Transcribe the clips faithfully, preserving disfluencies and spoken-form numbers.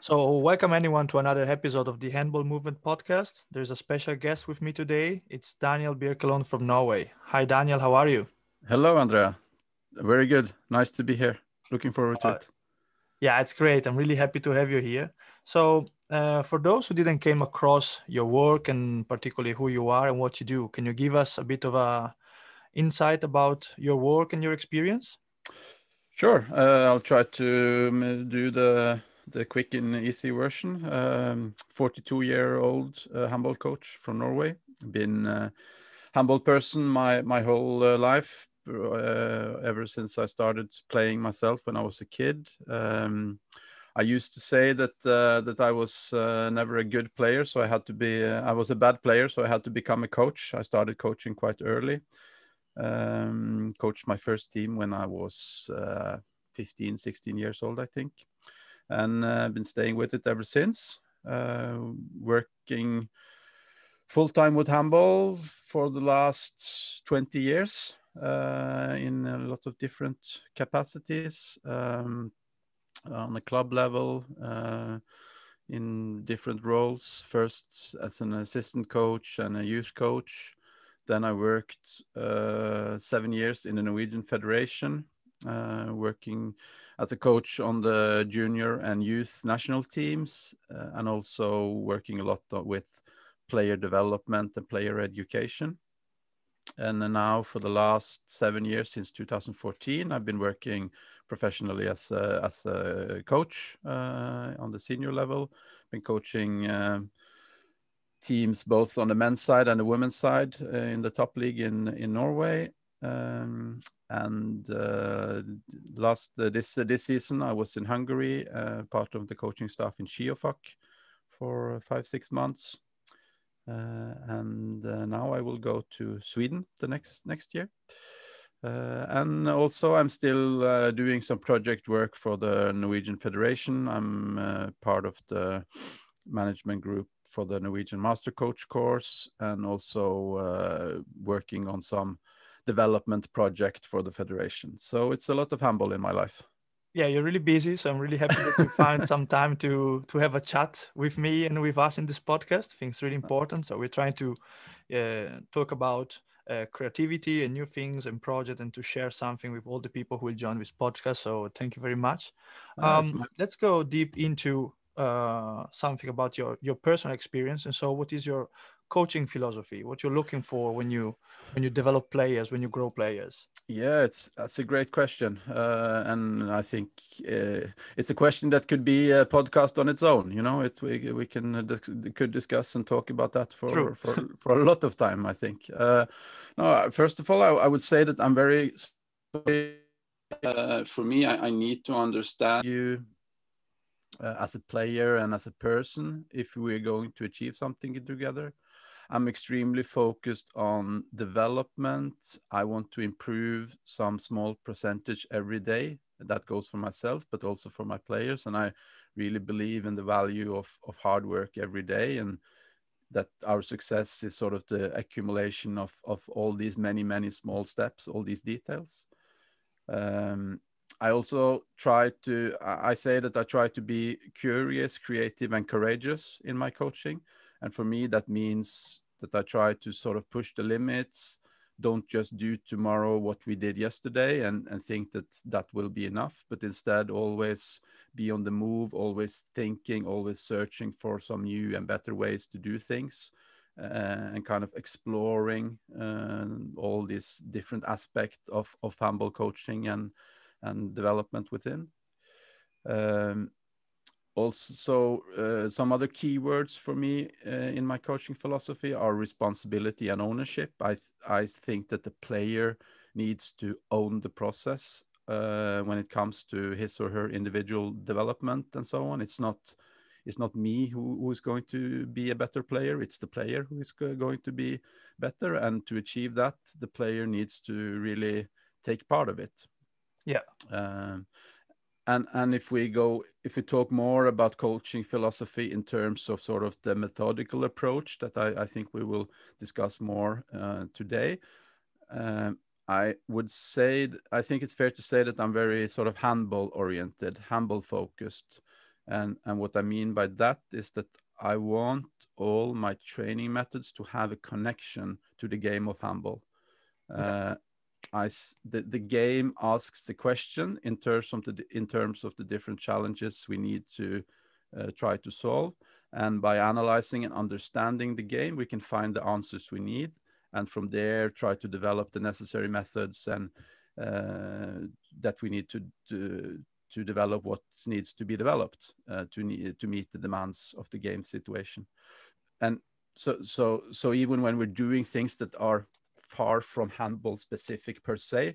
So welcome anyone to another episode of the Handball Movement podcast. There's a special guest with me today. It's Daniel Birkelund from Norway. Hi, Daniel. How are you? Hello, Andrea. Very good. Nice to be here. Looking forward to it. Yeah, it's great. I'm really happy to have you here. So uh, for those who didn't came across your work and particularly who you are and what you do, can you give us a bit of a insight about your work and your experience? Sure. Uh, I'll try to do the the quick and easy version. Um, forty-two-year-old uh, handball coach from Norway. Been a handball person my, my whole uh, life, uh, ever since I started playing myself when I was a kid. Um, I used to say that uh, that I was uh, never a good player, so I had to be, uh, I was a bad player, so I had to become a coach. I started coaching quite early. Um, coached my first team when I was uh, fifteen, sixteen years old, I think. And I've uh, been staying with it ever since, uh, working full-time with handball for the last twenty years uh, in a lot of different capacities, um, on the club level, uh, in different roles, first as an assistant coach and a youth coach. Then I worked uh, seven years in the Norwegian Federation, uh, working as a coach on the junior and youth national teams, uh, and also working a lot with player development and player education. And now for the last seven years, since two thousand fourteen, I've been working professionally as a, as a coach uh, on the senior level. Been coaching uh, teams both on the men's side and the women's side uh, in the top league in, in Norway. Um, and uh, last uh, this uh, this season I was in Hungary, uh, part of the coaching staff in Siófok for five six months, uh, and uh, now I will go to Sweden the next next year, uh, and also I'm still uh, doing some project work for the Norwegian Federation. I'm uh, part of the management group for the Norwegian Master Coach course, and also uh, working on some development project for the federation. So it's a lot of handball in my life. Yeah, you're really busy, so I'm really happy that you find some time to to have a chat with me and with us in this podcast. I think it's really important. So we're trying to uh, talk about uh, creativity and new things and project, and to share something with all the people who will join this podcast. So thank you very much. Um, uh, my- let's go deep into uh, something about your your personal experience. And so, what is your coaching philosophy, what you're looking for when you when you develop players, when you grow players? Yeah, it's that's a great question, uh, and I think uh, it's a question that could be a podcast on its own. You know, it we we can uh, dis- could discuss and talk about that for for, for a lot of time, I think. Uh, no, first of all, I, I would say that I'm very. Uh, for me, I, I need to understand you. Uh, as a player and as a person, if we're going to achieve something together. I'm extremely focused on development. I want to improve some small percentage every day. That goes for myself, but also for my players. And I really believe in the value of, of hard work every day, and that our success is sort of the accumulation of, of all these many, many small steps, all these details. Um, I also try to, I say that I try to be curious, creative, and courageous in my coaching. And for me, that means that I try to sort of push the limits, don't just do tomorrow what we did yesterday and, and think that that will be enough, but instead always be on the move, always thinking, always searching for some new and better ways to do things, uh, and kind of exploring uh, all these different aspects of, of handball coaching and and development within. Um, also, uh, some other key words for me uh, in my coaching philosophy are responsibility and ownership. I th- I think that the player needs to own the process uh, when it comes to his or her individual development and so on. It's not it's not me who, who is going to be a better player. It's the player who is go- going to be better. And to achieve that, the player needs to really take part of it. Yeah. Um, and and if we go, if we talk more about coaching philosophy in terms of sort of the methodical approach that I, I think we will discuss more uh, today, um, I would say, I think it's fair to say that I'm very sort of handball oriented, handball focused. And, and what I mean by that is that I want all my training methods to have a connection to the game of handball. Uh, I, the, the game asks the question in terms of the, in terms of the different challenges we need to uh, try to solve. And by analyzing and understanding the game, we can find the answers we need. And from there, try to develop the necessary methods and uh, that we need to, to, to develop what needs to be developed uh, to, need, to meet the demands of the game situation. And so, so, so even when we're doing things that are far from handball specific per se,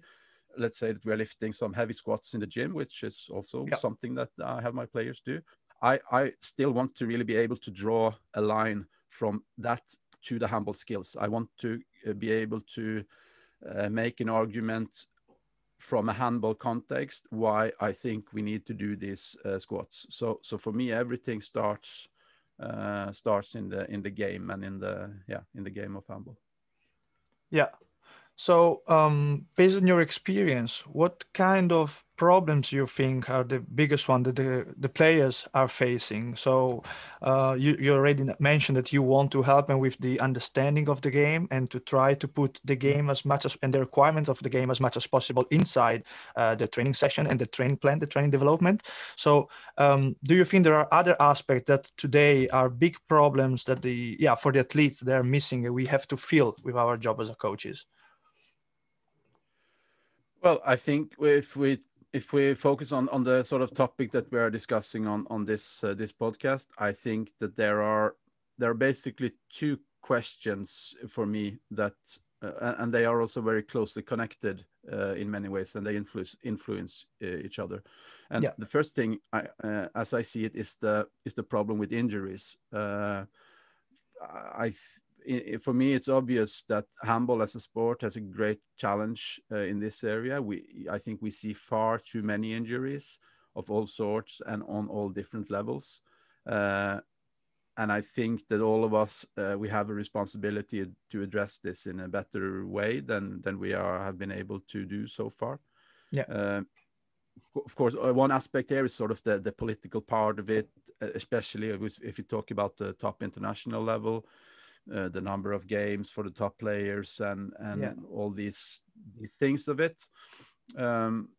let's say that we're lifting some heavy squats in the gym, which is also yeah. something that I have my players do. I, I still want to really be able to draw a line from that to the handball skills. I want to be able to uh, make an argument from a handball context why I think we need to do these uh, squats. So, so for me, everything starts uh, starts in the in the game and in the yeah in the game of handball. Yeah. So um, based on your experience, what kind of problems you think are the biggest one that the, the players are facing? So uh, you, you already mentioned that you want to help them with the understanding of the game and to try to put the game as much as, and the requirements of the game as much as possible inside uh, the training session and the training plan, the training development. So um, do you think there are other aspects that today are big problems that the, yeah, for the athletes they're missing and we have to fill with our job as coaches? Well, I think if we if we focus on on the sort of topic that we are discussing on on this uh, this podcast, I think that there are there are basically two questions for me that uh, and they are also very closely connected uh, in many ways, and they influence influence uh, each other. And yeah. the first thing, I, uh, as I see it, is the is the problem with injuries. Uh, I. Th For me, it's obvious that handball as a sport has a great challenge uh, in this area. We, I think we see far too many injuries of all sorts and on all different levels. Uh, and I think that all of us, uh, we have a responsibility to address this in a better way than, than we are, have been able to do so far. Yeah. Uh, Of course, one aspect here is sort of the, the political part of it, especially if you talk about the top international level. Uh, the number of games for the top players and and yeah. all these these things of it, um,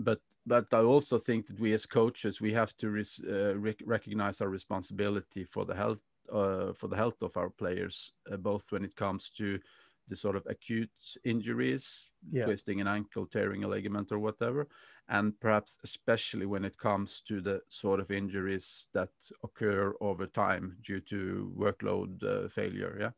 but but I also think that we as coaches we have to res, uh, rec recognize our responsibility for the health uh, for the health of our players, uh, both when it comes to the sort of acute injuries, yeah. twisting an ankle, tearing a ligament, or whatever, and perhaps especially when it comes to the sort of injuries that occur over time due to workload uh, failure. Yeah,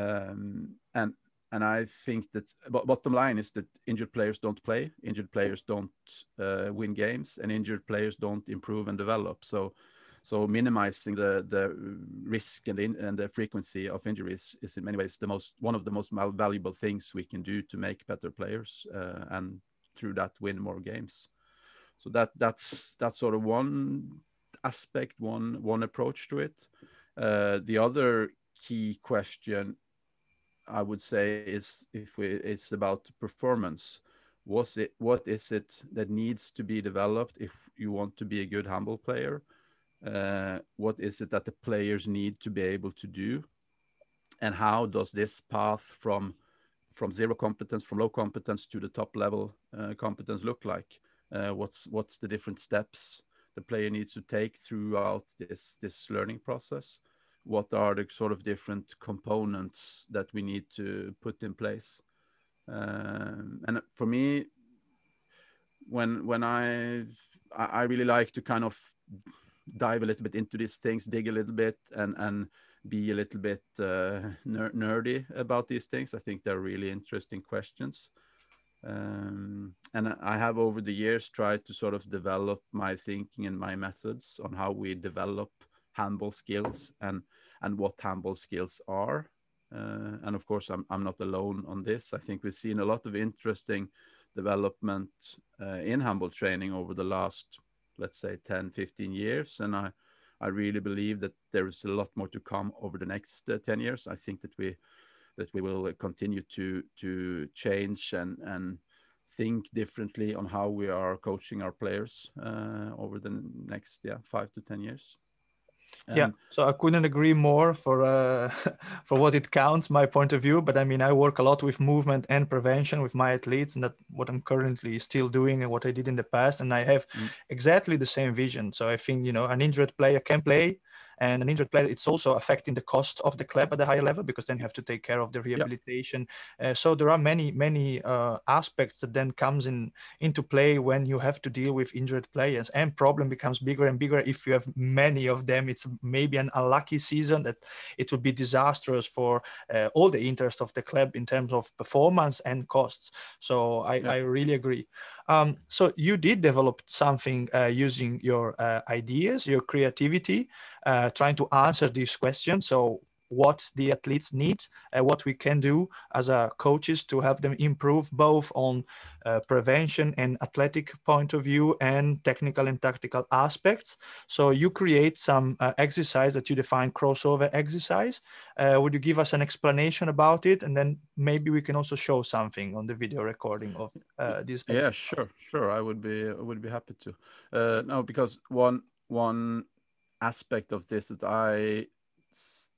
um, and and I think that bottom line is that injured players don't play, injured players don't uh, win games, and injured players don't improve and develop. So. So minimizing the, the risk and the, and the frequency of injuries is in many ways the most one of the most valuable things we can do to make better players uh, and through that win more games. So that that's that's sort of one aspect, one one approach to it. Uh, the other key question I would say is if we it's about performance. Was it what is it that needs to be developed if you want to be a good handball player? Uh, what is it that the players need to be able to do, and how does this path from from zero competence, from low competence to the top level uh, competence look like? Uh, what's what's the different steps the player needs to take throughout this this learning process? What are the sort of different components that we need to put in place? Um, and for me, when when I I really like to kind of dive a little bit into these things, dig a little bit, and and be a little bit uh, ner nerdy about these things. I think they're really interesting questions, um, and I have over the years tried to sort of develop my thinking and my methods on how we develop handball skills and and what handball skills are. Uh, and of course, I'm I'm not alone on this. I think we've seen a lot of interesting development uh, in handball training over the last, let's say, ten, fifteen years. And I, I really believe that there is a lot more to come over the next uh, ten years. I think that we, that we will continue to, to change and, and think differently on how we are coaching our players uh, over the next yeah five to ten years. And yeah, so I couldn't agree more for uh, for what it counts, my point of view. But I mean, I work a lot with movement and prevention with my athletes, and that's what I'm currently still doing and what I did in the past. And I have mm. exactly the same vision. So I think, you know, an injured player can play, and an injured player, it's also affecting the cost of the club at the higher level, because then you have to take care of the rehabilitation. Yep. Uh, so there are many, many uh, aspects that then comes in into play when you have to deal with injured players, and problem becomes bigger and bigger. If you have many of them, it's maybe an unlucky season that it would be disastrous for uh, all the interest of the club in terms of performance and costs. So I, yep. I really agree. Um, so you did develop something uh, using your uh, ideas, your creativity, uh, trying to answer these questions. So what the athletes need, uh, what we can do as uh, coaches to help them improve both on uh, prevention and athletic point of view and technical and tactical aspects. So you create some uh, exercise that you define crossover exercise. Uh, would you give us an explanation about it? And then maybe we can also show something on the video recording of uh, this exercise. Yeah, sure, sure. I would be, I would be happy to. Uh, no, because one, one aspect of this that I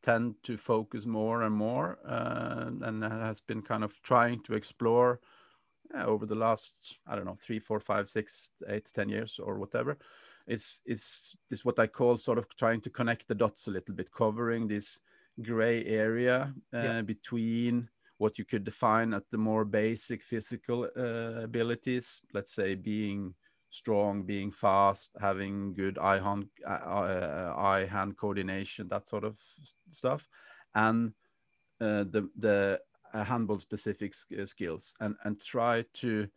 tend to focus more and more uh, and has been kind of trying to explore uh, over the last, I don't know, three, four, five, six, eight, ten years or whatever, is, is, is what I call sort of trying to connect the dots a little bit, covering this gray area uh, yeah. between what you could define at the more basic physical uh, abilities, let's say being strong, being fast, having good eye-hand uh, eye coordination, that sort of stuff, and uh, the, the handball-specific skills, and, and try to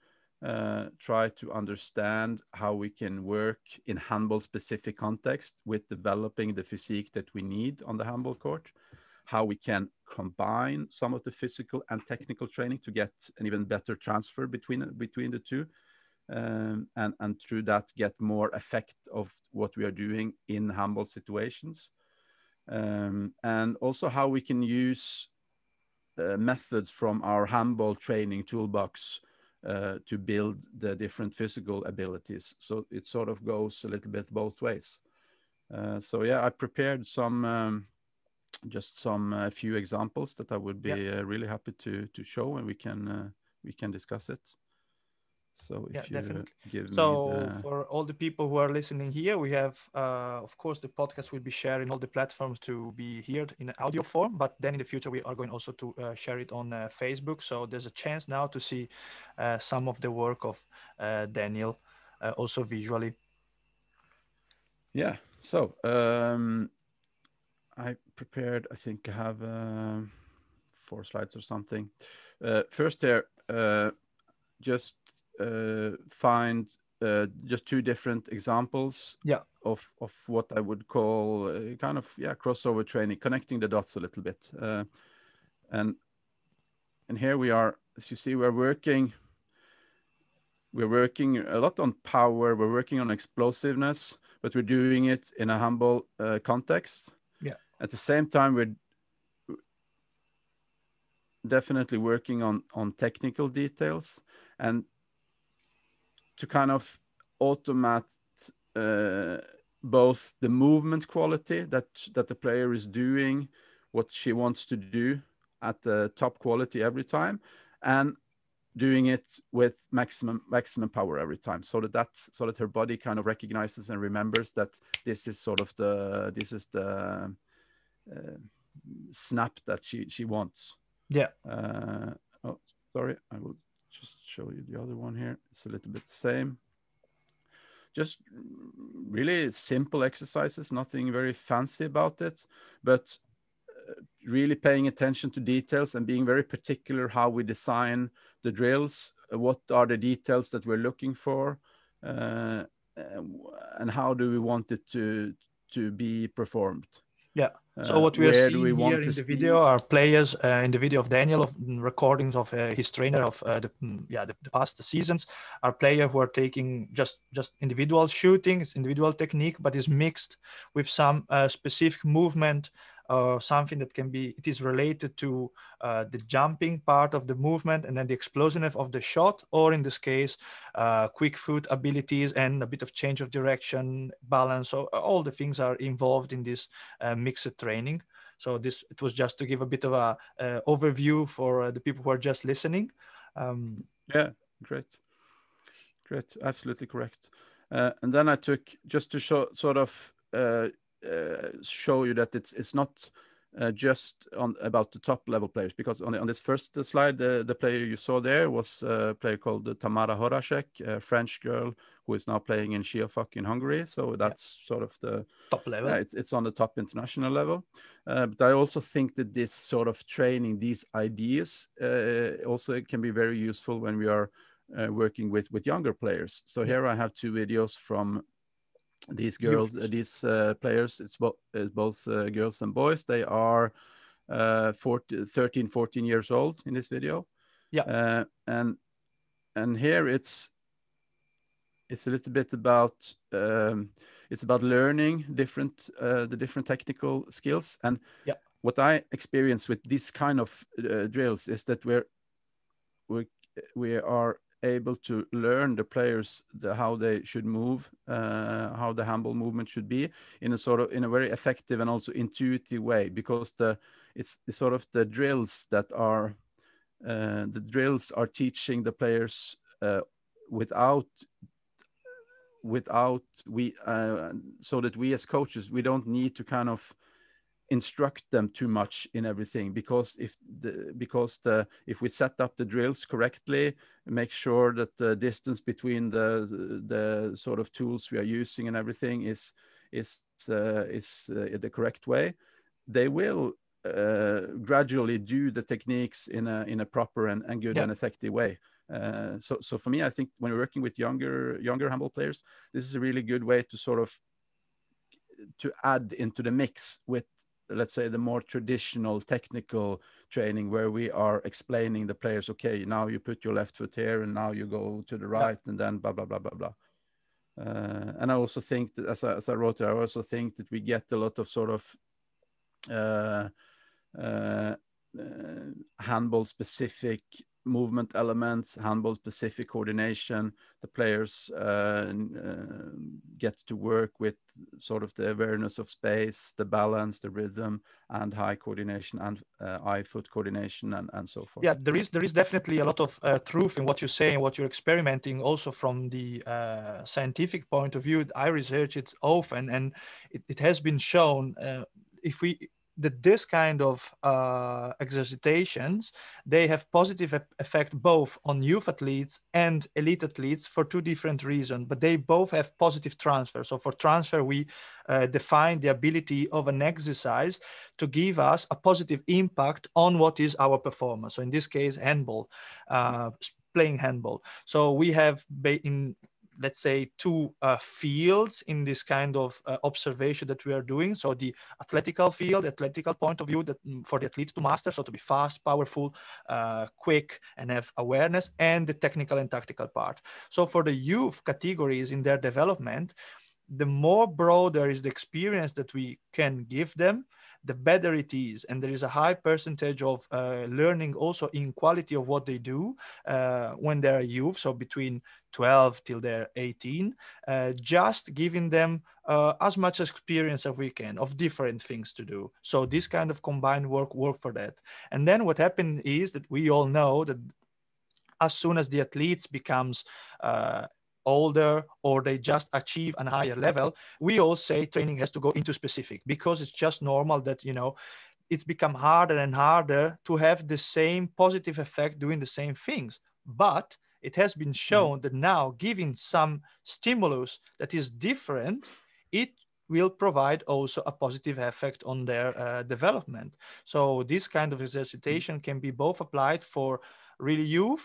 uh, try to understand how we can work in handball-specific context with developing the physique that we need on the handball court, how we can combine some of the physical and technical training to get an even better transfer between, between the two, Um, and, and through that get more effect of what we are doing in handball situations. Um, and also how we can use uh, methods from our handball training toolbox uh, to build the different physical abilities. So it sort of goes a little bit both ways. Uh, so yeah, I prepared some, um, just some uh, few examples that I would be yeah. uh, really happy to, to show, and we can, uh, we can discuss it. So if yeah, you definitely. Give so me the... for all the people who are listening here, we have, uh, of course, the podcast will be shared in all the platforms to be heard in audio form. But then in the future, we are going also to uh, share it on uh, Facebook. So there's a chance now to see uh, some of the work of uh, Daniel uh, also visually. Yeah. So um, I prepared, I think I have uh, four slides or something. Uh, first there, uh, just... Uh, find uh, just two different examples yeah. of, of what I would call uh, kind of yeah crossover training, connecting the dots a little bit. Uh, and and here we are, as you see, we're working, we're working a lot on power, we're working on explosiveness, but we're doing it in a handball uh, context. Yeah. At the same time, we're definitely working on, on technical details, and to kind of automate uh, both the movement quality that, that the player is doing, what she wants to do at the top quality every time, and doing it with maximum maximum power every time, so that that so that her body kind of recognizes and remembers that this is sort of the this is the uh, snap that she she wants. Yeah. Uh, oh, sorry, I will. Just show you the other one here. It's a little bit the same. Just really simple exercises, nothing very fancy about it, but really paying attention to details and being very particular how we design the drills, what are the details that we're looking for, uh, and how do we want it to, to be performed. Yeah. So what we are uh, seeing we here in the video are players uh, in the video of Daniel of recordings of uh, his trainer of uh, the yeah the, the past seasons are players who are taking just just individual shooting, it's individual technique, but is mixed with some uh, specific movement uh, something that can be, it is related to uh, the jumping part of the movement and then the explosiveness of the shot, or in this case, uh, quick foot abilities and a bit of change of direction, balance. So all the things are involved in this uh, mixed training. So this, it was just to give a bit of a uh, overview for uh, the people who are just listening. Um, yeah, great. Great, absolutely correct. Uh, and then I took, just to show, sort of uh, uh, show you that it's it's not uh, just on about the top level players, because on, the, on this first slide, the, the player you saw there was a player called Tamara Horacek, a French girl who is now playing in Siófok in Hungary. So that's yeah. sort of the top level. Yeah, it's, it's on the top international level. Uh, but I also think that this sort of training, these ideas uh, also can be very useful when we are Uh, working with with younger players. So here I have two videos from these girls, uh, these uh, players. It's, bo it's both uh, girls and boys. They are uh, fourteen, thirteen, fourteen years old in this video. Yeah. Uh, and and here it's it's a little bit about um, it's about learning different uh, the different technical skills. And yeah. what I experience with this kind of uh, drills is that we're we're we are able to learn the players the, how they should move, uh, how the handball movement should be in a sort of in a very effective and also intuitive way, because the it's, it's sort of the drills that are uh, the drills are teaching the players uh, without without we uh, so that we as coaches we don't need to kind of instruct them too much in everything, because if the because the if we set up the drills correctly, make sure that the distance between the the sort of tools we are using and everything is is uh, is uh, the correct way, they will uh, gradually do the techniques in a in a proper and, and good yeah. and effective way. Uh, so so for me, I think when we're working with younger younger handball players, this is a really good way to sort of to add into the mix with, let's say, the more traditional technical training where we are explaining the players, okay, now you put your left foot here and now you go to the right yeah. and then blah, blah, blah, blah, blah. Uh, and I also think that, as I, as I wrote there, I also think that we get a lot of sort of uh, uh, uh, handball-specific movement elements, handball-specific coordination. The players uh, uh, get to work with sort of the awareness of space, the balance, the rhythm, and eye coordination and uh, eye-foot coordination, and, and so forth. Yeah, there is there is definitely a lot of uh, truth in what you say and what you're experimenting. Also from the uh, scientific point of view, I research it often, and it, it has been shown uh, if we. that this kind of uh, exercitations, they have positive effect both on youth athletes and elite athletes for two different reasons, but they both have positive transfer. So for transfer, we uh, define the ability of an exercise to give us a positive impact on what is our performance. So in this case, handball, uh, playing handball. So we have in let's say, two uh, fields in this kind of uh, observation that we are doing. So the athletical field, athletical point of view that for the athlete to master, so to be fast, powerful, uh, quick, and have awareness, and the technical and tactical part. So for the youth categories in their development, the more broader is the experience that we can give them, the better it is. And there is a high percentage of uh, learning also in quality of what they do uh, when they're youth, so between twelve till they're eighteen, uh, just giving them uh, as much experience as we can of different things to do. So this kind of combined work work for that. And then what happened is that we all know that as soon as the athletes becomes uh, older, or they just achieve a higher level, we all say training has to go into specific, because it's just normal that, you know, it's become harder and harder to have the same positive effect doing the same things. But it has been shown that now giving some stimulus that is different, it will provide also a positive effect on their uh, development. So this kind of exercitation can be both applied for really youth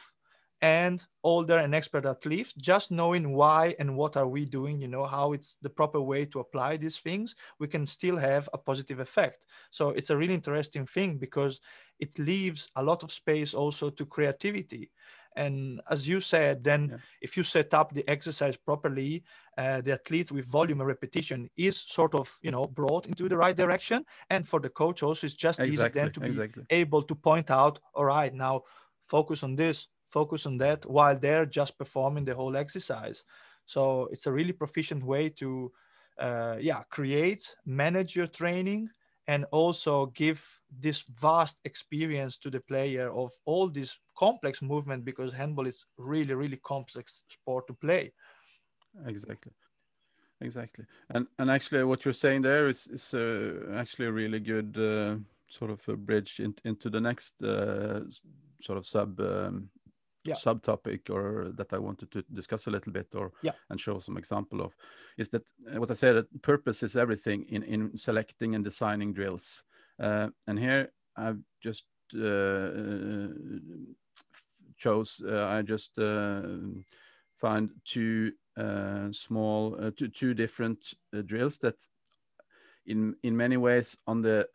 and older and expert athletes, just knowing why and what are we doing, you know, how it's the proper way to apply these things, we can still have a positive effect. So it's a really interesting thing, because it leaves a lot of space also to creativity. And as you said, then yeah. if you set up the exercise properly, uh, the athletes with volume and repetition is sort of, you know, brought into the right direction. And for the coach also, it's just exactly, easy then to be exactly. able to point out, all right, now focus on this, focus on that, while they're just performing the whole exercise. So it's a really proficient way to, uh, yeah, create, manage your training, and also give this vast experience to the player of all this complex movement, because handball is really, really complex sport to play. Exactly. Exactly. And, and actually what you're saying there is, is uh, actually a really good uh, sort of a bridge in, into the next uh, sort of sub um, yeah. subtopic, or that I wanted to discuss a little bit, or yeah. and show some example of, is that what I said, that purpose is everything in, in selecting and designing drills. Uh, and here I've just uh, chose, uh, I just uh, found two uh, small, uh, two, two different uh, drills that in, in many ways on the,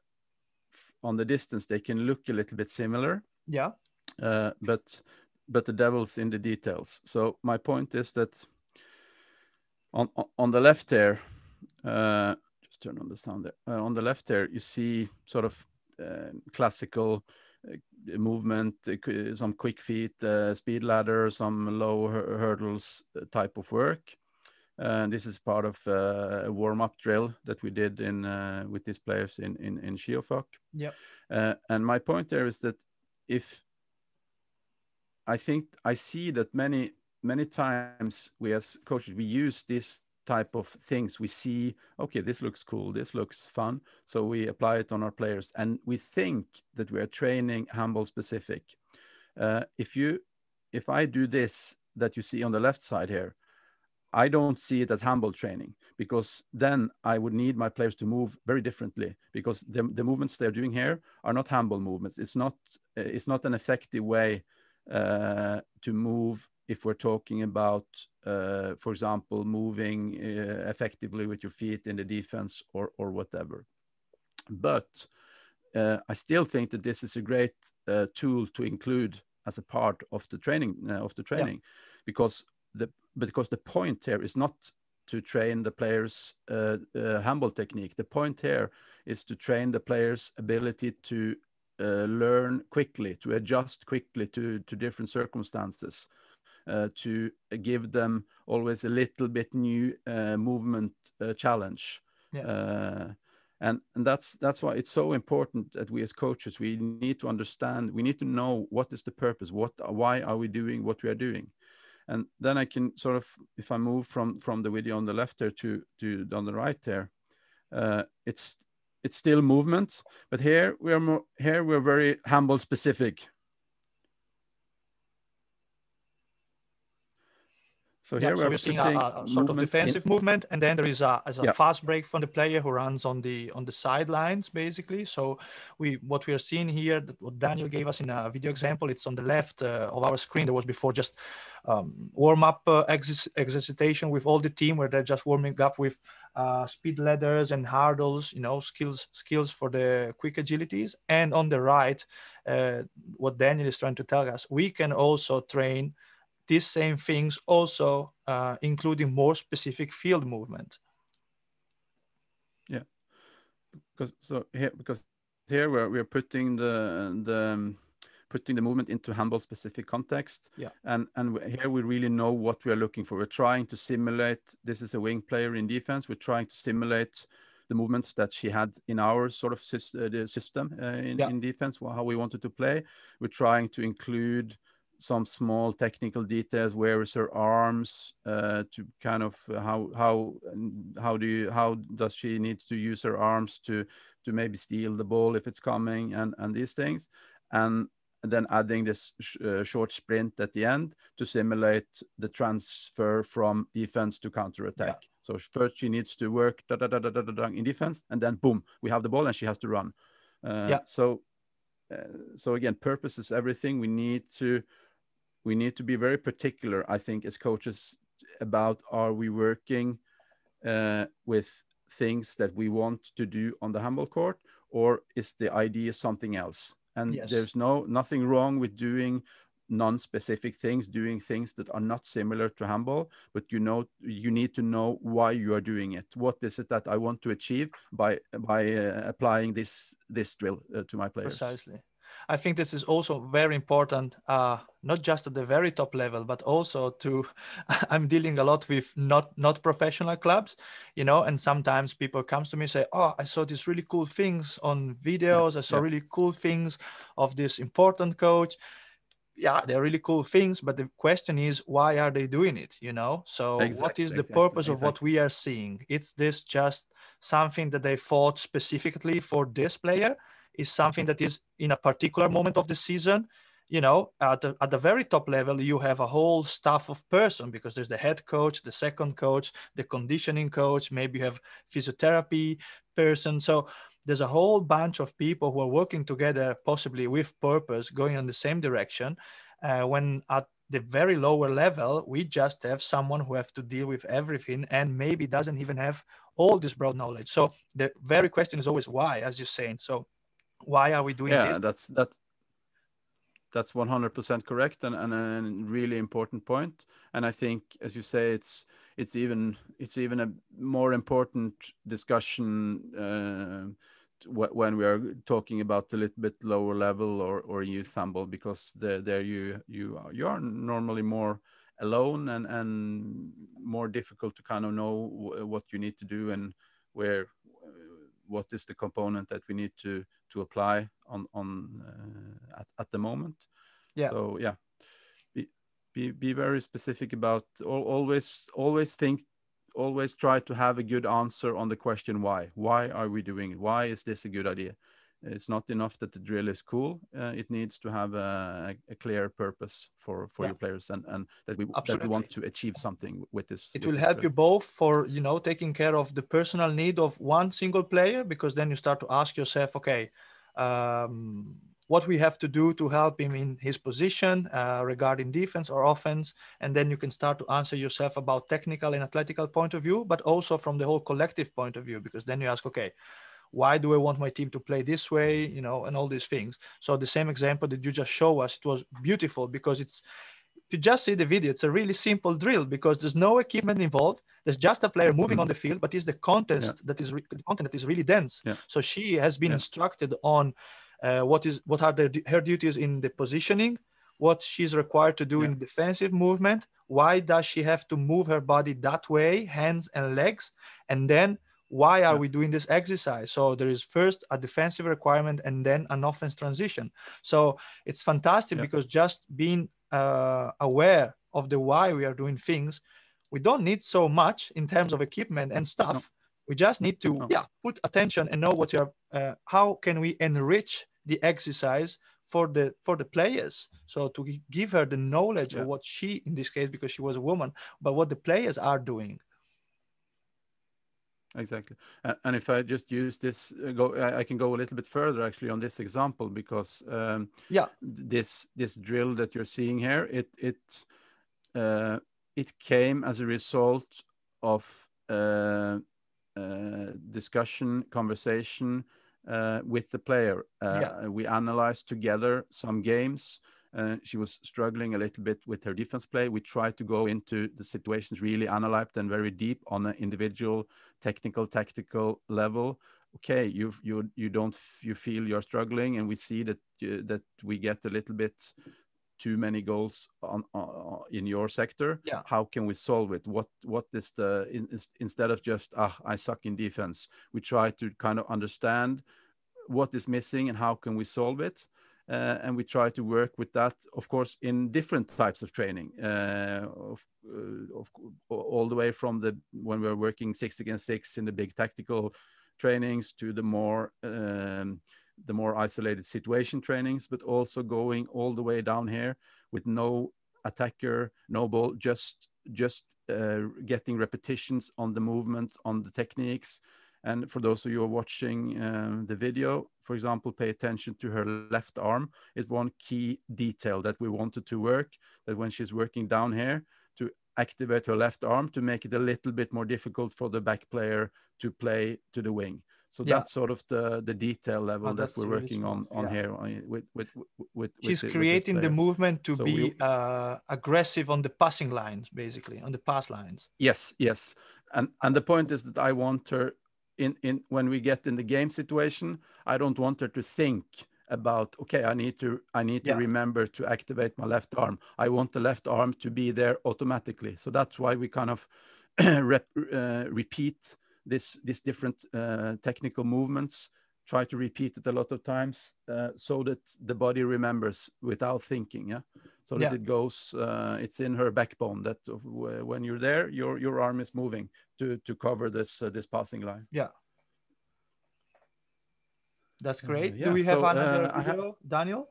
on the distance, they can look a little bit similar. Yeah. Uh, but but the devil's in the details. So my point is that on on the left here, uh, just turn on the sound there. Uh, on the left here, you see sort of uh, classical uh, movement, uh, some quick feet, uh, speed ladder, some low hur hurdles type of work. And uh, this is part of uh, a warm-up drill that we did in uh, with these players in in in Siófok. Yeah. Uh, and my point there is that if I think I see that many, many times we as coaches, we use this type of things. We see, okay, this looks cool, this looks fun. So we apply it on our players and we think that we are training handball specific. Uh, if you, if I do this that you see on the left side here, I don't see it as handball training, because then I would need my players to move very differently, because the, the movements they're doing here are not handball movements. It's not, it's not an effective way Uh, to move if we're talking about, uh, for example, moving uh, effectively with your feet in the defense or, or whatever. But uh, I still think that this is a great uh, tool to include as a part of the training, uh, of the training, yeah. because, the, because the point here is not to train the players' uh, uh, handball technique. The point here is to train the players' ability to Uh, learn quickly, to adjust quickly to, to different circumstances, uh, to give them always a little bit new uh, movement uh, challenge. Yeah. Uh, and, and that's, that's why it's so important that we as coaches, we need to understand, we need to know what is the purpose, what, why are we doing what we are doing? And then I can sort of, if I move from, from the video on the left there to, to on the right there, uh, it's, it's still movement, but here we are more, here we're very handball specific. So here yeah, so we're seeing a, a sort of defensive in... movement, and then there is a, as a yeah. fast break from the player who runs on the on the sidelines, basically. So we what we are seeing here, what Daniel gave us in a video example, it's on the left uh, of our screen. There was before just um, warm up uh, ex exercitation with all the team, where they're just warming up with uh, speed ladders and hurdles, you know, skills skills for the quick agilities. And on the right, uh, what Daniel is trying to tell us, we can also train these same things also, uh, including more specific field movement. Yeah, because so here because here we're we're putting the the um, putting the movement into handball specific context. Yeah, and and here we really know what we are looking for. We're trying to simulate. This is a wing player in defense. We're trying to simulate the movements that she had in our sort of system uh, in, yeah. in defense. How we wanted to play. We're trying to include some small technical details. Where is her arms? Uh, to kind of how how how do you how does she need to use her arms to to maybe steal the ball if it's coming, and and these things, and then adding this sh uh, short sprint at the end to simulate the transfer from defense to counter attack. Yeah. So first she needs to work da, da, da, da, da, da, in defense, and then boom, we have the ball and she has to run. Uh, yeah. So uh, so again, purpose is everything. We need to. We need to be very particular, I think, as coaches about, are we working uh, with things that we want to do on the handball court, or is the idea something else? And yes. there's no nothing wrong with doing non-specific things, doing things that are not similar to handball, but you know, you need to know why you are doing it. What is it that I want to achieve by by uh, applying this this drill uh, to my players? Precisely. I think this is also very important, uh, not just at the very top level, but also to, I'm dealing a lot with not, not professional clubs, you know, and sometimes people come to me and say, oh, I saw these really cool things on videos. Yeah, I saw yeah. really cool things of this important coach. Yeah, they're really cool things. But the question is, why are they doing it? You know, so exactly, what is the exactly, purpose exactly. of what we are seeing? Is this just something that they thought specifically for this player? Is something that is in a particular moment of the season, you know, at the, at the very top level, you have a whole staff of person because there's the head coach, the second coach, the conditioning coach, maybe you have physiotherapy person. So there's a whole bunch of people who are working together, possibly with purpose, going in the same direction. Uh, when at the very lower level, we just have someone who have to deal with everything and maybe doesn't even have all this broad knowledge. So the very question is always why, as you're saying. So why are we doing yeah, this? Yeah, that's that. That's one hundred percent correct, and, and a really important point. And I think, as you say, it's it's even it's even a more important discussion uh, when we are talking about a little bit lower level or or youth handball, because there there you you are, you are normally more alone and and more difficult to kind of know what you need to do and where. What is the component that we need to to apply on on uh, at, at the moment? Yeah. So yeah, be be, be very specific about. Always always think. Always try to have a good answer on the question why. Why are we doing it? Why is this a good idea? It's not enough that the drill is cool. Uh, it needs to have a, a clear purpose for, for yeah. your players, and, and that, we, that we want to achieve something with this. It with will this help drill. you both for, you know, taking care of the personal need of one single player, because then you start to ask yourself, okay, um, what we have to do to help him in his position uh, regarding defense or offense. And then you can start to answer yourself about technical and athletical point of view, but also from the whole collective point of view, because then you ask, okay, why do I want my team to play this way, you know, and all these things. So the same example that you just show us, it was beautiful because it's, if you just see the video, it's a really simple drill because there's no equipment involved. There's just a player moving on the field, but it's the content yeah. that is the content that is really dense. Yeah. So she has been yeah. instructed on uh, what is what are the, her duties in the positioning, what she's required to do yeah. in defensive movement. Why does she have to move her body that way, hands and legs, and then why are we doing this exercise? So there is first a defensive requirement and then an offense transition. So it's fantastic yeah. because just being uh, aware of the why we are doing things, we don't need so much in terms of equipment and stuff. No. We just need to no. yeah, put attention and know what you're, uh, how can we enrich the exercise for the for the players. So to give her the knowledge yeah. of what she, in this case, because she was a woman, but what the players are doing. Exactly. Uh, and if I just use this, uh, go, I, I can go a little bit further actually on this example, because um, yeah, this this drill that you're seeing here, it it uh, it came as a result of uh, uh, discussion, conversation uh, with the player. Uh, yeah. We analyzed together some games. Uh, she was struggling a little bit with her defense play. We tried to go into the situations really analyzed and very deep on an individual, technical, tactical level. Okay, you you you don't you feel you're struggling, and we see that uh, that we get a little bit too many goals on, on in your sector. Yeah. How can we solve it? What what is the in, is, instead of just ah I suck in defense, we try to kind of understand what is missing and how can we solve it. Uh, and we try to work with that, of course, in different types of training, uh, of, uh, of, all the way from the when we're working six against six in the big tactical trainings to the more um, the more isolated situation trainings, but also going all the way down here with no attacker, no ball, just just uh, getting repetitions on the movement, on the techniques. And for those of you who are watching um, the video, for example, pay attention to her left arm. It's one key detail that we wanted to work, that when she's working down here, to activate her left arm to make it a little bit more difficult for the back player to play to the wing. So yeah. that's sort of the the detail level oh, that we're working on on yeah. here with with with. She's with, creating with the movement to so be we, uh, aggressive on the passing lines, basically on the pass lines. Yes, yes, and and the point is that I want her in in when we get in the game situation, I don't want her to think about okay, I need to I need yeah. to remember to activate my left arm. I want the left arm to be there automatically. So that's why we kind of rep, uh, repeat. This, this different uh, technical movements, try to repeat it a lot of times uh, so that the body remembers without thinking. Yeah, so that yeah. it goes, uh, it's in her backbone that when you're there, your your arm is moving to to cover this uh, this passing line. Yeah, that's great. Uh, yeah. Do we have so, another uh, video, have, Daniel?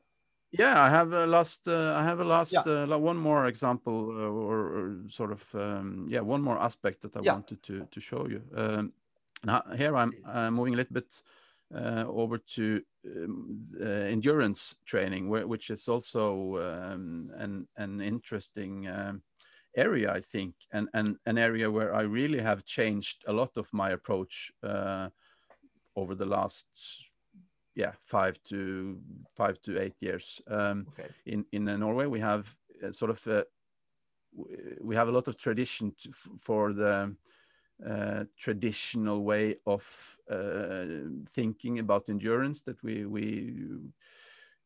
Yeah, I have a last. Uh, I have a last. Yeah. Uh, one more example, uh, or, or sort of, um, yeah, one more aspect that I yeah. wanted to to show you. Um, now here I'm uh, moving a little bit uh, over to um, uh, endurance training, where, which is also um, an an interesting um, area, I think, and and an area where I really have changed a lot of my approach uh, over the last. Yeah, five to five to eight years. Um, okay. In in uh, Norway, we have uh, sort of uh, we have a lot of tradition to, for the uh, traditional way of uh, thinking about endurance. That we we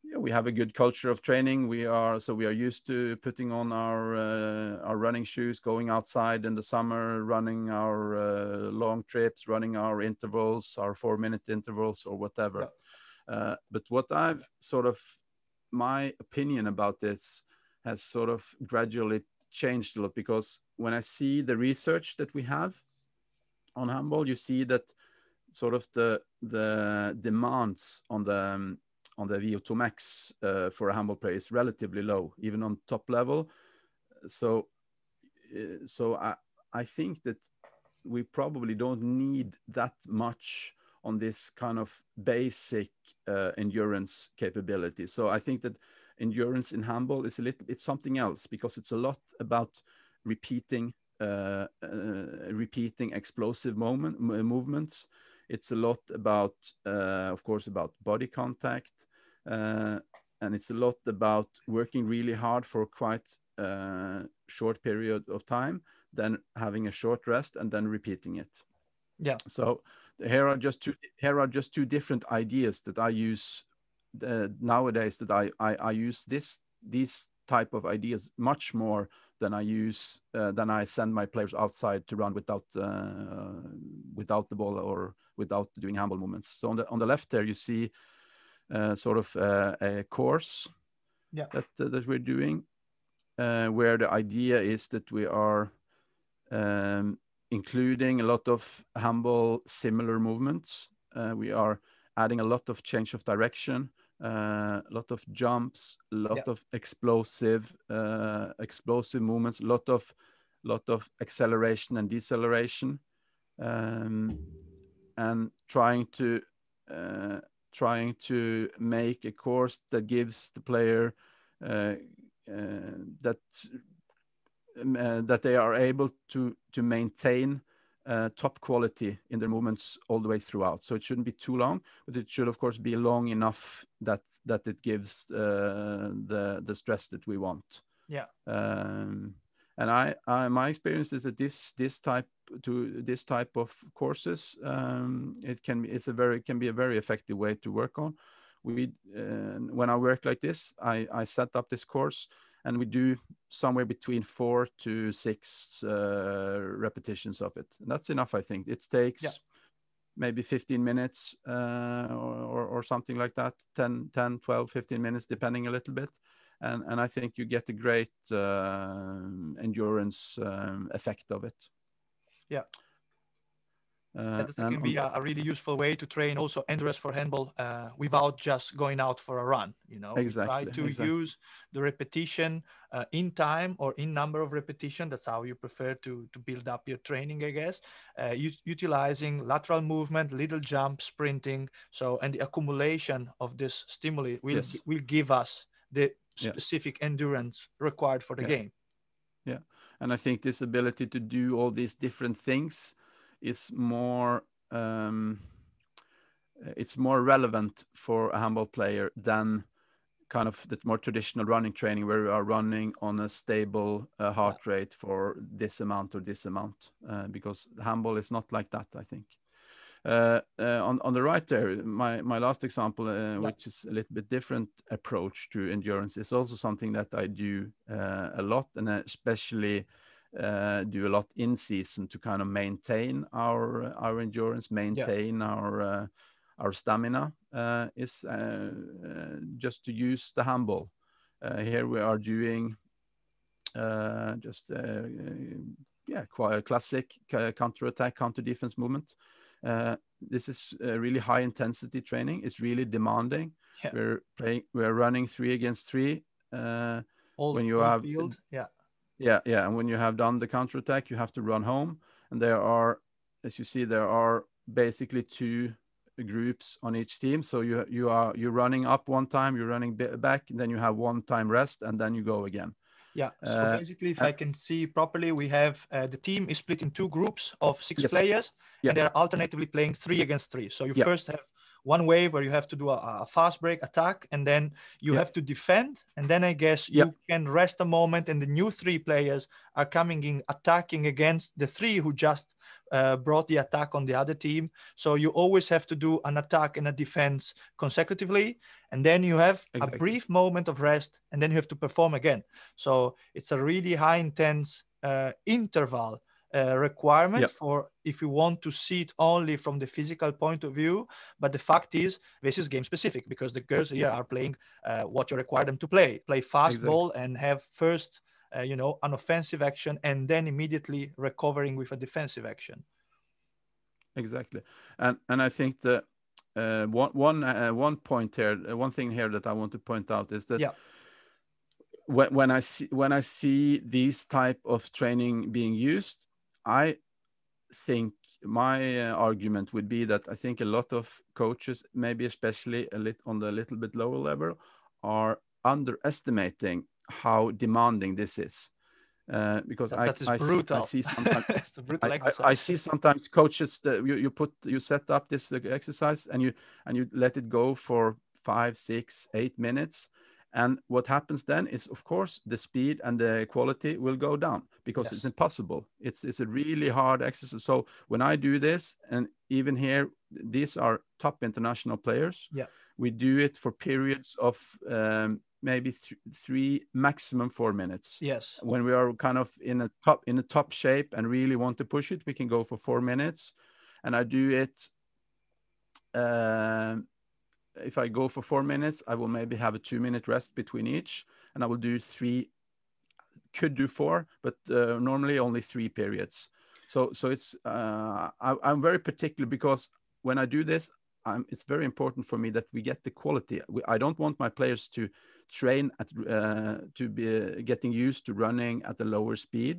yeah, we have a good culture of training. We are so we are used to putting on our uh, our running shoes, going outside in the summer, running our uh, long trips, running our intervals, our four minute intervals, or whatever. Yeah. Uh, but what I've sort of, my opinion about this has sort of gradually changed a lot, because when I see the research that we have on handball, you see that sort of the the demands on the um, on the V O two max uh, for a handball player is relatively low, even on top level. So, uh, so I I think that we probably don't need that much on this kind of basic uh, endurance capability. So I think that endurance in handball is a little, it's something else, because it's a lot about repeating, uh, uh, repeating explosive moment, movements. It's a lot about, uh, of course, about body contact. Uh, and it's a lot about working really hard for quite a short period of time, then having a short rest and then repeating it. Yeah. So here are just two here are just two different ideas that I use uh, nowadays. That I, I I use this these type of ideas much more than I use uh, than I send my players outside to run without uh, without the ball or without doing handball movements. So on the on the left there you see uh, sort of uh, a course yeah. that uh, that we're doing, uh, where the idea is that we are. Um, including a lot of handball similar movements. Uh, we are adding a lot of change of direction, uh, a lot of jumps, a lot yeah. of explosive uh, explosive movements, a lot of, lot of acceleration and deceleration, um, and trying to, uh, trying to make a course that gives the player uh, uh, that Uh, that they are able to to maintain uh, top quality in their movements all the way throughout. So it shouldn't be too long, but it should of course be long enough that that it gives uh, the the stress that we want. Yeah. Um, and I, I my experience is that this this type to this type of courses um, it can it's a very can be a very effective way to work on. We uh, when I work like this, I I set up this course. And we do somewhere between four to six uh, repetitions of it. And that's enough, I think. It takes yeah. maybe fifteen minutes uh, or, or, or something like that, ten, twelve, fifteen minutes, depending a little bit. And, and I think you get a great uh, endurance um, effect of it. Yeah. Uh, that can be a, a really useful way to train also endurance for handball uh, without just going out for a run, you know. Exactly. Try to exactly. use the repetition uh, in time or in number of repetition. That's how you prefer to, to build up your training, I guess. Uh, utilizing lateral movement, little jump, sprinting. So, and the accumulation of this stimuli will, yes. will give us the specific yeah. endurance required for the yeah. game. Yeah. And I think this ability to do all these different things is more um, it's more relevant for a handball player than kind of the more traditional running training, where we are running on a stable uh, heart rate for this amount or this amount, uh, because handball is not like that, I think. Uh, uh, on, on the right there, my, my last example, uh, yeah. which is a little bit different approach to endurance, is also something that I do uh, a lot, and especially uh, do a lot in season to kind of maintain our, our endurance, maintain yeah. our, uh, our stamina, uh, is uh, uh, just to use the handball. Uh, here we are doing uh, just uh, yeah, quite a classic counter-attack, counter-defense movement. Uh, this is uh, really high intensity training. It's really demanding. Yeah. We're playing, we're running three against three. Uh, All when you have, field. yeah, yeah, yeah. And when you have done the counter attack, you have to run home. And there are, as you see, there are basically two groups on each team. So you you are you're running up one time, you're running back, and then you have one time rest, and then you go again. Yeah. So uh, basically, if uh, I can see properly, we have uh, the team is split in two groups of six yes. players. Yeah. And they're alternatively playing three against three. So you yeah. first have one wave where you have to do a, a fast break attack, and then you yeah. have to defend. And then I guess you yeah. can rest a moment, and the new three players are coming in, attacking against the three who just uh, brought the attack on the other team. So you always have to do an attack and a defense consecutively. And then you have exactly. a brief moment of rest, and then you have to perform again. So it's a really high intense uh, interval. Uh, requirement yep. for if you want to see it only from the physical point of view, but the fact is this is game specific, because the girls here are playing uh, what you require them to play play fastball exactly. and have first uh, you know an offensive action, and then immediately recovering with a defensive action. Exactly. And and I think the uh, one one uh, one point here uh, one thing here that I want to point out is that yeah. when, when I see when I see these type of training being used, I think my uh, argument would be that I think a lot of coaches, maybe especially a lit on the little bit lower level, are underestimating how demanding this is. Uh, because that, I, that is I, brutal. I see sometimes it's a brutal I, exercise. I, I see sometimes coaches that you, you put you set up this exercise and you and you let it go for five, six, eight minutes. And what happens then is, of course, the speed and the quality will go down, because yes. it's impossible. It's it's a really hard exercise. So when I do this, and even here, these are top international players. Yeah, we do it for periods of um, maybe th three, maximum four minutes. Yes. When we are kind of in a top in a top shape and really want to push it, we can go for four minutes. And I do it. Um, If I go for four minutes, I will maybe have a two minute rest between each, and I will do three, could do four, but uh, normally only three periods. So, so it's, uh, I, I'm very particular, because when I do this, I'm, it's very important for me that we get the quality. We, I don't want my players to train at, uh, to be uh, getting used to running at a lower speed.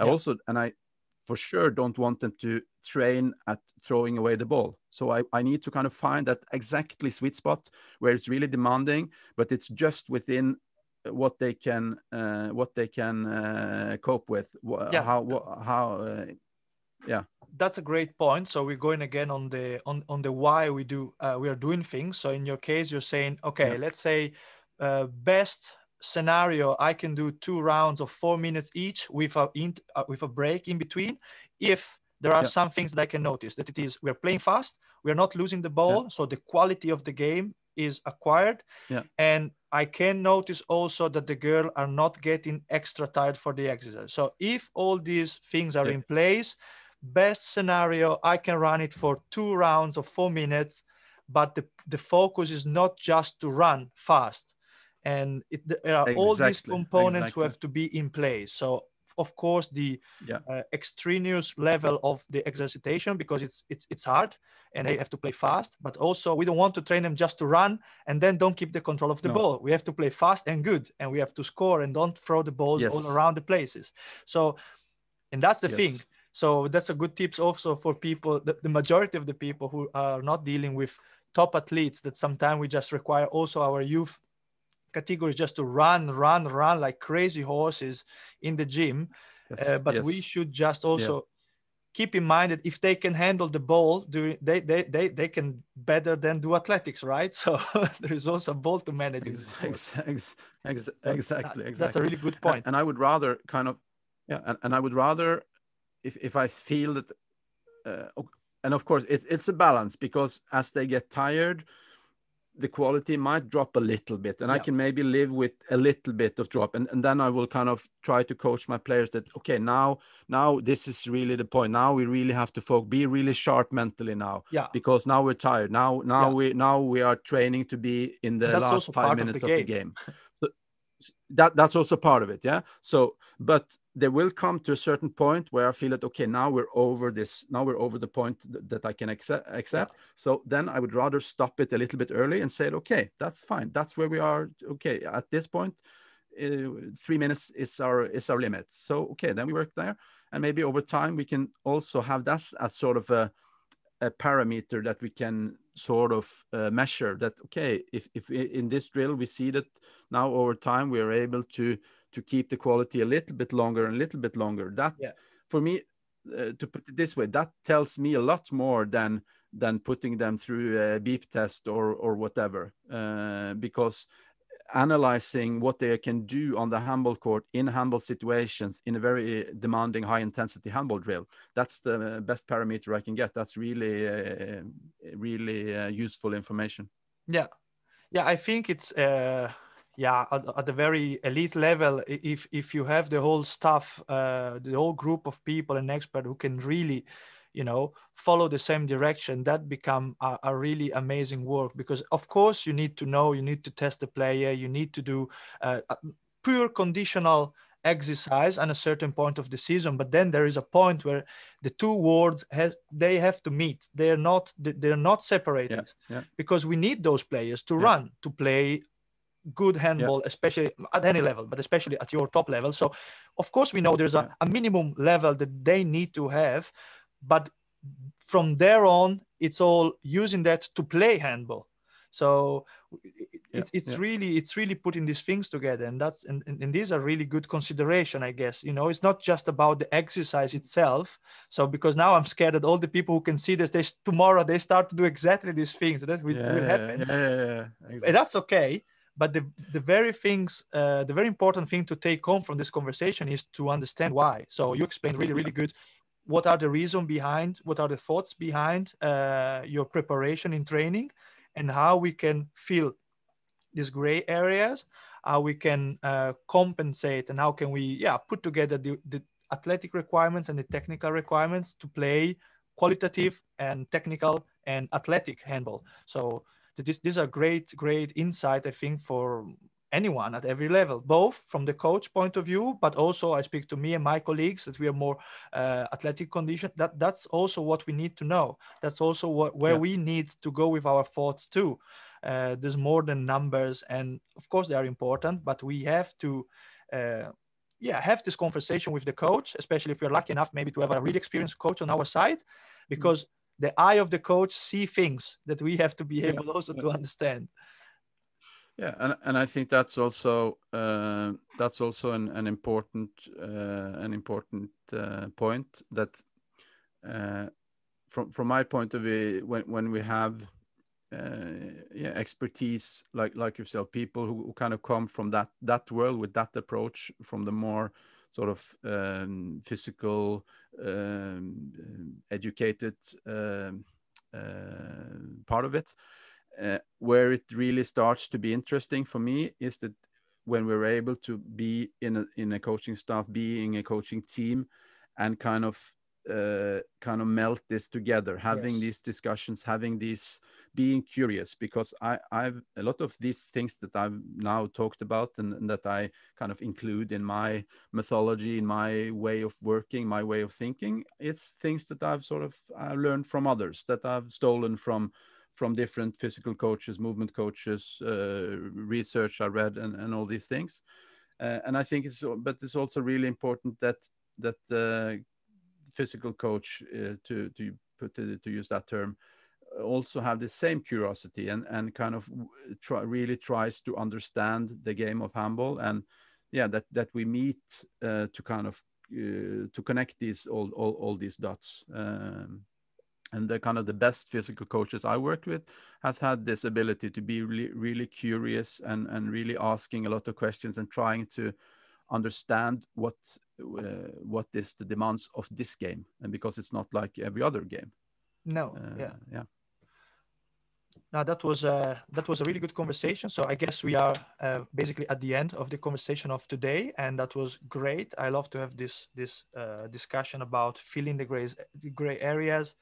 I yeah. also, and I for sure don't want them to train at throwing away the ball. So I, I need to kind of find that exactly sweet spot where it's really demanding, but it's just within what they can uh, what they can uh, cope with. Yeah. How how uh, yeah. That's a great point. So we're going again on the on on the why we do uh, we are doing things. So in your case, you're saying, okay, yeah. let's say uh, best scenario, I can do two rounds of four minutes each with a in, uh, with a break in between. If there are yeah. some things that I can notice, that it is we're playing fast, we're not losing the ball, yeah. so the quality of the game is acquired. Yeah. And I can notice also that the girls are not getting extra tired for the exercise. So if all these things are yeah. in place, best scenario, I can run it for two rounds of four minutes, but the, the focus is not just to run fast. And it, there are exactly. all these components exactly. who have to be in place. So, of course, the yeah. uh, extraneous level of the exercitation, because it's, it's, it's hard and they have to play fast. But also, we don't want to train them just to run and then don't keep the control of the no. ball. We have to play fast and good, and we have to score and don't throw the balls yes. all around the places. So, and that's the yes. thing. So that's a good tips also for people, the, the majority of the people who are not dealing with top athletes, that sometimes we just require also our youth categories just to run, run, run like crazy horses in the gym. Yes, uh, but yes. we should just also keep in mind that if they can handle the ball, they, they, they, they can better than do athletics, right? So there is also a ball to manage. Exactly, exactly, exactly. That's a really good point. And, and I would rather kind of, yeah, and, and I would rather, if, if I feel that, uh, and of course, it's, it's a balance, because as they get tired, the quality might drop a little bit, and yeah. I can maybe live with a little bit of drop. And, and then I will kind of try to coach my players that, okay, now, now this is really the point. Now we really have to focus, be really sharp mentally now, yeah. because now we're tired. Now, now yeah. we, now we are training to be in the that's last five minutes of the, of the game. So that, that's also part of it. Yeah. So, but they will come to a certain point where I feel that, okay, now we're over this. Now we're over the point th that I can accept. accept. Yeah. So then I would rather stop it a little bit early and say, okay, that's fine. That's where we are. Okay. At this point, uh, three minutes is our, is our limit. So, okay, then we work there. And maybe over time, we can also have that as sort of a, a parameter that we can sort of uh, measure that, okay, if, if in this drill, we see that now over time, we are able to to keep the quality a little bit longer and a little bit longer. That, yeah. for me, uh, to put it this way, that tells me a lot more than than putting them through a beep test or or whatever, uh, because analyzing what they can do on the handball court in handball situations in a very demanding high-intensity handball drill, that's the best parameter I can get. That's really, uh, really uh, useful information. Yeah, yeah, I think it's... Uh... Yeah, at, at the very elite level, if if you have the whole staff, uh, the whole group of people and experts who can really, you know, follow the same direction, that become a, a really amazing work. Because of course you need to know, you need to test the player, you need to do uh, a pure conditional exercise at a certain point of the season. But then there is a point where the two worlds has, they have to meet. They're not they're not separated, yeah, yeah. because we need those players to yeah. run, to play good handball, yeah. especially at any level, but especially at your top level. So of course we know there's a, a minimum level that they need to have, but from there on, it's all using that to play handball. So it, yeah. it's, it's yeah. really, it's really putting these things together, and that's, and, and, and these are really good consideration, I guess, you know, it's not just about the exercise itself. So, because now I'm scared that all the people who can see this, they, tomorrow they start to do exactly these things that will, yeah, will happen. Yeah, yeah, yeah. Exactly. And that's okay. But the, the very things, uh, the very important thing to take home from this conversation is to understand why. So you explained really, really good. What are the reasons behind, what are the thoughts behind uh, your preparation in training, and how we can fill these gray areas, how we can uh, compensate, and how can we yeah, put together the, the athletic requirements and the technical requirements to play qualitative and technical and athletic handball. So This, these are great, great insight, I think, for anyone at every level, both from the coach point of view, but also I speak to me and my colleagues that we are more uh, athletic condition. That, that's also what we need to know. That's also what, where yeah. we need to go with our thoughts too. Uh, there's more than numbers, and of course they are important, but we have to uh, yeah, have this conversation with the coach, especially if we're lucky enough maybe to have a really experienced coach on our side, because mm-hmm. the eye of the coach see things that we have to be able yeah. also to understand. Yeah, and, and I think that's also uh, that's also an, an important uh, an important uh, point that uh, from from my point of view, when when we have uh, yeah expertise like like yourself, people who, who kind of come from that that world with that approach, from the more sort of um, physical, um, educated um, uh, part of it. Uh, where it really starts to be interesting for me is that when we're able to be in a, in a coaching staff, being a coaching team, and kind of uh, kind of melt this together, having yes. these discussions, having these, being curious, because I, I've a lot of these things that I've now talked about and, and that I kind of include in my mythology, in my way of working, my way of thinking, it's things that I've sort of I learned from others, that I've stolen from from different physical coaches, movement coaches, uh, research I read, and, and all these things. Uh, and I think it's, but it's also really important that, that uh, physical coach, uh, to, to put to, to use that term, also have the same curiosity and and kind of try, really tries to understand the game of handball, and yeah that that we meet uh, to kind of uh, to connect these all all, all these dots. Um, and the kind of the best physical coaches I worked with has had this ability to be really, really curious and and really asking a lot of questions and trying to understand what uh, what is the demands of this game, and because it's not like every other game. No. Uh, yeah. Yeah. Now that was uh, that was a really good conversation. So I guess we are uh, basically at the end of the conversation of today, and that was great. I love to have this this uh, discussion about filling the gray the gray areas,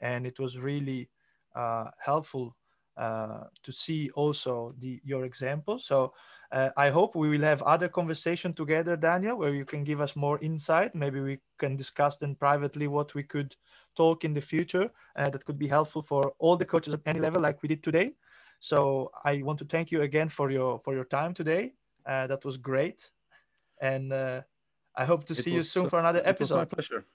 and it was really uh, helpful uh, to see also the your example. So. Uh, I hope we will have other conversation together, Daniel, where you can give us more insight. Maybe we can discuss then privately what we could talk in the future uh, that could be helpful for all the coaches at any level, like we did today. So I want to thank you again for your for your time today. Uh, that was great, and uh, I hope to see you soon for another episode. It was my pleasure.